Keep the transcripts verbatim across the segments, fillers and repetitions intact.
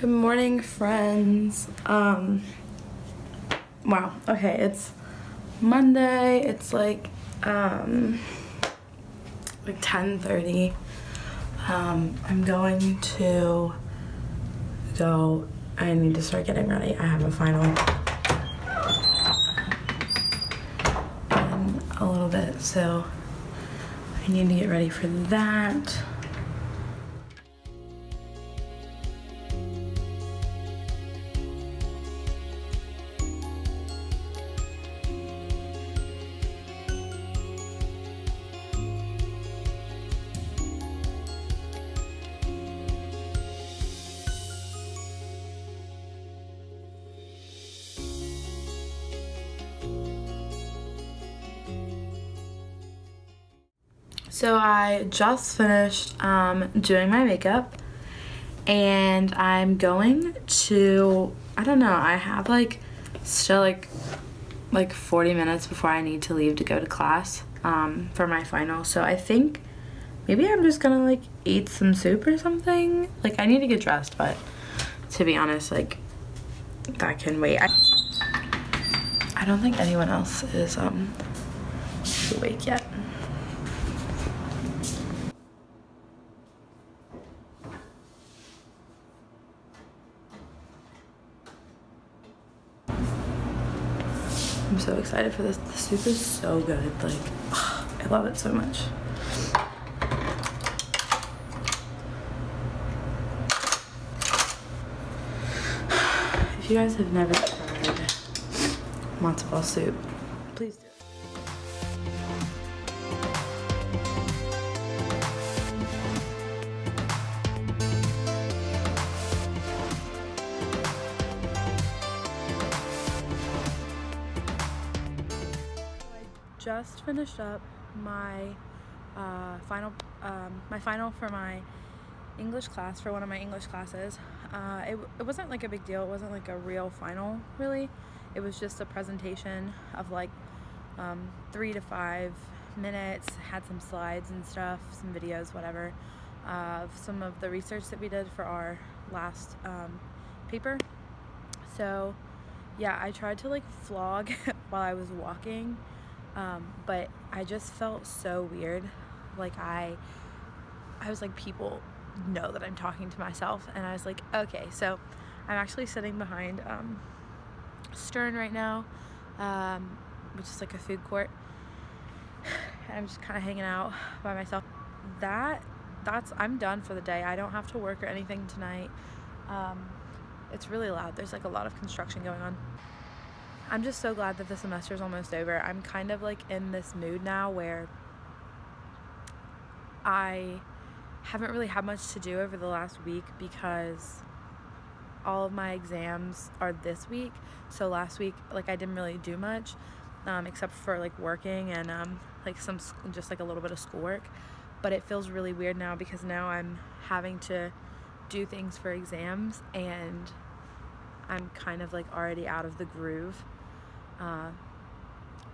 Good morning, friends. Um, wow, okay, it's Monday, it's like, um, like ten thirty. Um, I'm going to go, I need to start getting ready. I have a final in a little bit, so I need to get ready for that. So I just finished um, doing my makeup, and I'm going to, I don't know, I have like still like like forty minutes before I need to leave to go to class um, for my final. So I think maybe I'm just gonna like eat some soup or something. Like I need to get dressed, but to be honest, like that can wait. I, I don't think anyone else is um, awake yet. I'm so excited for this. The soup is so good. Like, oh, I love it so much. If you guys have never tried matzo ball soup, please do. Just finished up my uh, final, um, my final for my English class, for one of my English classes. Uh, it, it wasn't like a big deal. It wasn't like a real final, really. It was just a presentation of like um, three to five minutes. Had some slides and stuff, some videos, whatever, uh, of some of the research that we did for our last um, paper. So, yeah, I tried to like vlog while I was walking. Um, but I just felt so weird. Like I, I was like, people know that I'm talking to myself, and I was like, okay. So I'm actually sitting behind um, Stern right now, um, which is like a food court, and I'm just kind of hanging out by myself. That that's I'm done for the day. I don't have to work or anything tonight. Um, it's really loud. There's like a lot of construction going on. I'm just so glad that the semester is almost over. I'm kind of like in this mood now where I haven't really had much to do over the last week because all of my exams are this week. So last week, like I didn't really do much um, except for like working and um, like some just like a little bit of schoolwork. But it feels really weird now because now I'm having to do things for exams, and I'm kind of like already out of the groove. Uh,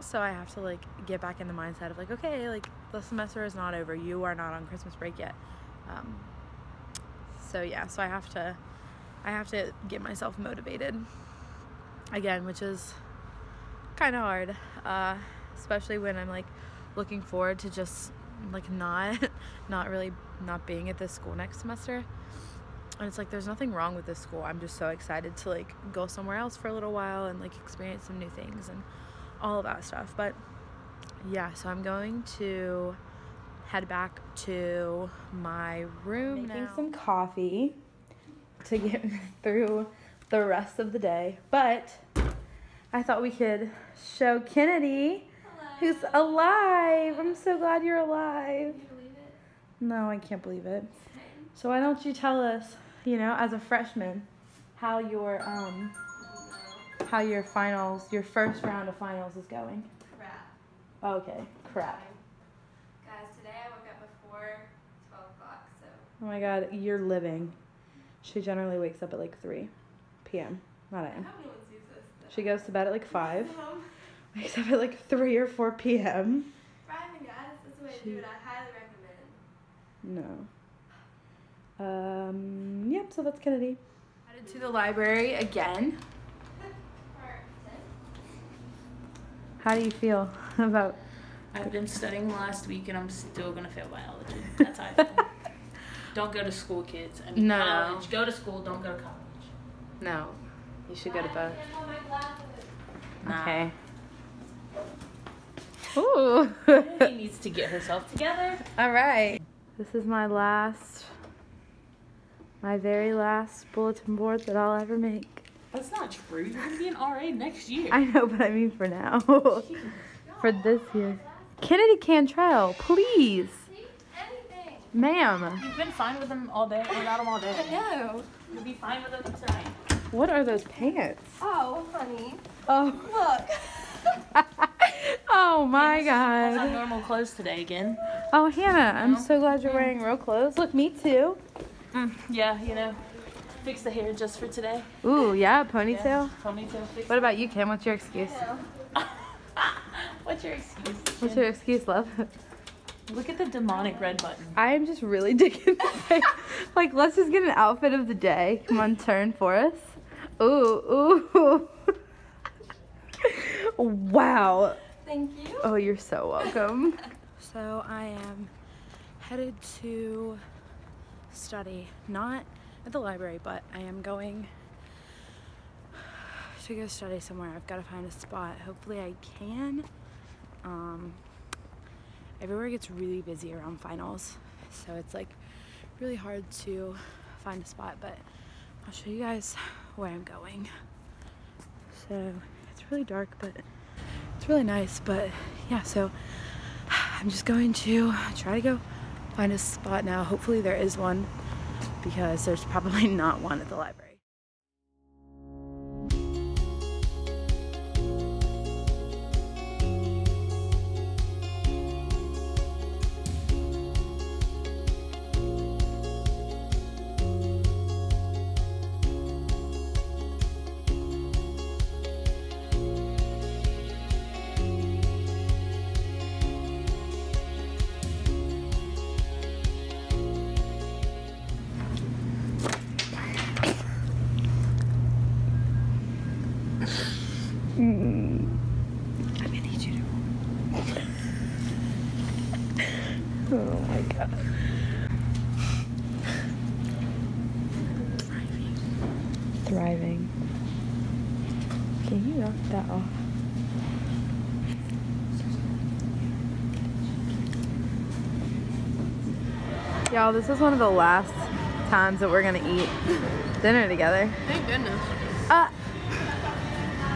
so I have to like get back in the mindset of like, okay, like the semester is not over. You are not on Christmas break yet. Um, so yeah, so I have to, I have to get myself motivated again, which is kind of hard, uh, especially when I'm like looking forward to just like not, not really not being at this school next semester. And it's like, there's nothing wrong with this school. I'm just so excited to like go somewhere else for a little while and like experience some new things and all of that stuff. But yeah, so I'm going to head back to my room now. Making some coffee to get through the rest of the day. But I thought we could show Kennedy, hello, who's alive. I'm so glad you're alive. Can you believe it? No, I can't believe it. So why don't you tell us, you know, as a freshman, how your um, how your finals, your first round of finals is going? Crap. Okay, crap. Guys, today I woke up before twelve o'clock, so. Oh my God, you're living. She generally wakes up at like three p m Not a m. She goes to bed at like five. Wakes up at like three or four p m Thriving, guys, that's the way to do it. I highly recommend. No. Um, yep, so that's Kennedy. How do to the library again. How do you feel about... I've been studying last week and I'm still going to fail biology. That's how I feel. Don't go to school, kids. I mean, no. College. Go to school, don't go to college. No. You should go to both. Okay. Ooh. She needs to get herself together. All right. This is my last, my very last bulletin board that I'll ever make. That's not true. You're going to be an R A next year. I know, but I mean for now. For this year. Kennedy Cantrell, please. Ma'am. You've been fine with them all day. Without them all day. I know. You'll be fine with them tonight. What are those pants? Oh, honey. Oh. Look. Oh, my Hannah, God. I'm normal clothes today again. Oh, Hannah, I'm no? so glad you're wearing real clothes. Look, me too. Mm. Yeah, you know. Fix the hair just for today. Ooh, yeah, ponytail. Yeah, ponytail. Fix what about you, Kim? What's your excuse? What's your excuse? Kim? What's your excuse, love? Look at the demonic red button. I am just really digging this. Like, let's just get an outfit of the day. Come on, turn for us. Ooh, ooh. Wow. Thank you. Oh, you're so welcome. So I am headed to study. Not at the library, but I am going to go study somewhere. I've got to find a spot. Hopefully I can. Um... Everywhere gets really busy around finals, so it's like really hard to find a spot, but I'll show you guys where I'm going. So it's really dark, but it's really nice. But yeah, so I'm just going to try to go find a spot now. Hopefully there is one, because there's probably not one at the library. Thriving. Can you knock that off? Y'all, this is one of the last times that we're gonna eat dinner together. Thank goodness. Uh,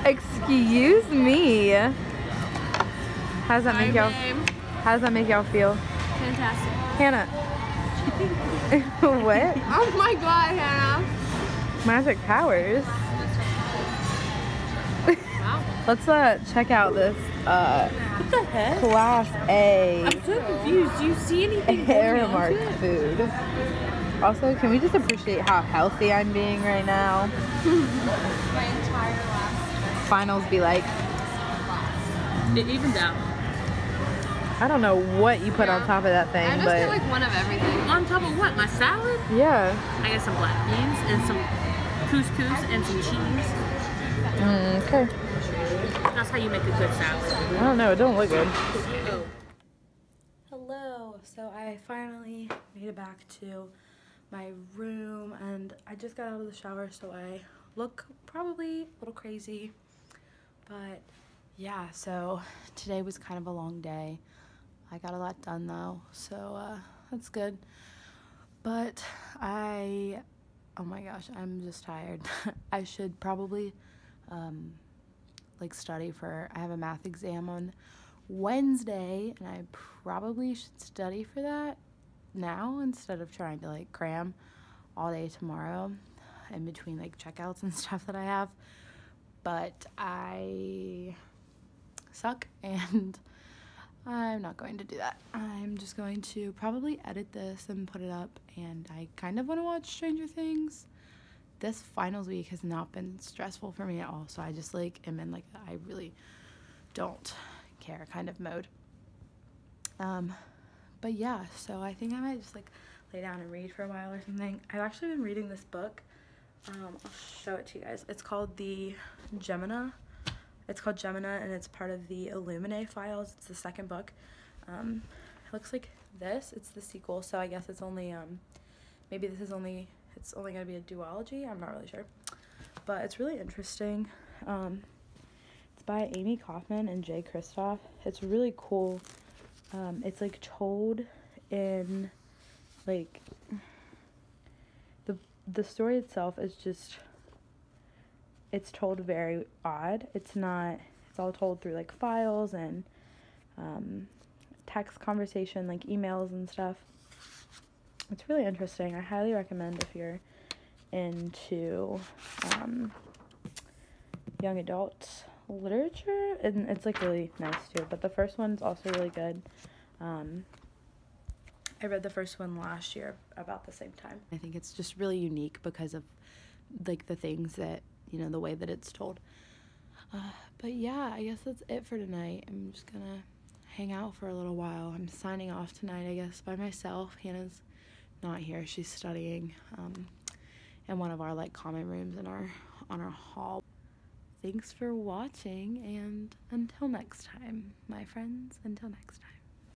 excuse me. How does that make y'all? How does that make y'all feel? Fantastic. Hannah. What? Oh my God, Hannah. Magic powers. Wow. Let's uh, check out this uh, what the heck? Class A. I'm so confused. Do you see anything? Aramark food. Also, can we just appreciate how healthy I'm being right now? My entire last finals be like. It evens out. I don't know what you put yeah. on top of that thing. I just but feel like one of everything. On top of what? My salad? Yeah. I got some black beans and some couscous and some cheese. Mm, okay. That's how you make a good salad. I don't know. It don't look good. Oh. Hello. So I finally made it back to my room, and I just got out of the shower, so I look probably a little crazy. But yeah, so today was kind of a long day. I got a lot done though, so uh, that's good. But I, oh my gosh, I'm just tired. I should probably um, like study for, I have a math exam on Wednesday, and I probably should study for that now instead of trying to like cram all day tomorrow in between like checkouts and stuff that I have. But I suck and I'm not going to do that. I'm just going to probably edit this and put it up, and I kind of want to watch Stranger Things. This finals week has not been stressful for me at all, so I just like am in like I really don't care kind of mode. Um, but yeah, so I think I might just like lay down and read for a while or something. I've actually been reading this book Um, I'll show it to you guys. It's called the Gemina. It's called Gemina, and it's part of the Illuminae files. It's the second book. Um, it looks like this. It's the sequel, so I guess it's only, um, maybe this is only, it's only going to be a duology. I'm not really sure. But it's really interesting. Um, it's by Amy Kaufman and Jay Kristoff. It's really cool. Um, it's, like, told in, like, the, the story itself is just... It's told very odd. It's not, it's all told through like files and um, text conversation, like emails and stuff. It's really interesting. I highly recommend if you're into um, young adult literature. And it's like really nice too. But the first one's also really good. Um, I read the first one last year about the same time. I think it's just really unique because of like the things that, you know, the way that it's told. Uh, but yeah, I guess that's it for tonight. I'm just gonna hang out for a little while. I'm signing off tonight, I guess, by myself. Hannah's not here. She's studying um, in one of our like common rooms in our on our hall. Thanks for watching, and until next time, my friends, until next time.